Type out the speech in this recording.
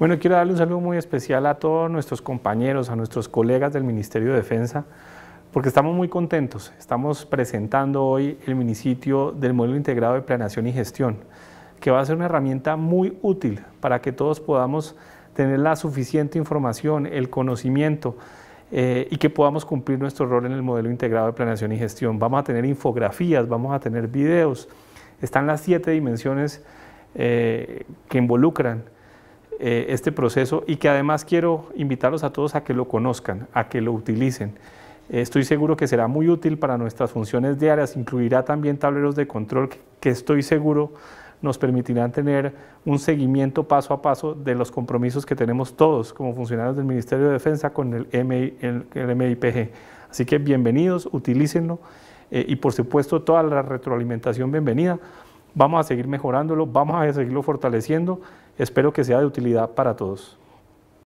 Bueno, quiero darle un saludo muy especial a todos nuestros compañeros, a nuestros colegas del Ministerio de Defensa, porque estamos muy contentos. Estamos presentando hoy el municipio del Modelo Integrado de Planeación y Gestión, que va a ser una herramienta muy útil para que todos podamos tener la suficiente información, el conocimiento y que podamos cumplir nuestro rol en el Modelo Integrado de Planeación y Gestión. Vamos a tener infografías, vamos a tener videos. Están las 7 dimensiones que involucran este proceso y que además quiero invitarlos a todos a que lo conozcan, a que lo utilicen. Estoy seguro que será muy útil para nuestras funciones diarias, incluirá también tableros de control que estoy seguro nos permitirán tener un seguimiento paso a paso de los compromisos que tenemos todos como funcionarios del Ministerio de Defensa con el MIPG. Así que bienvenidos, utilícenlo y por supuesto toda la retroalimentación bienvenida. Vamos a seguir mejorándolo, vamos a seguirlo fortaleciendo. Espero que sea de utilidad para todos.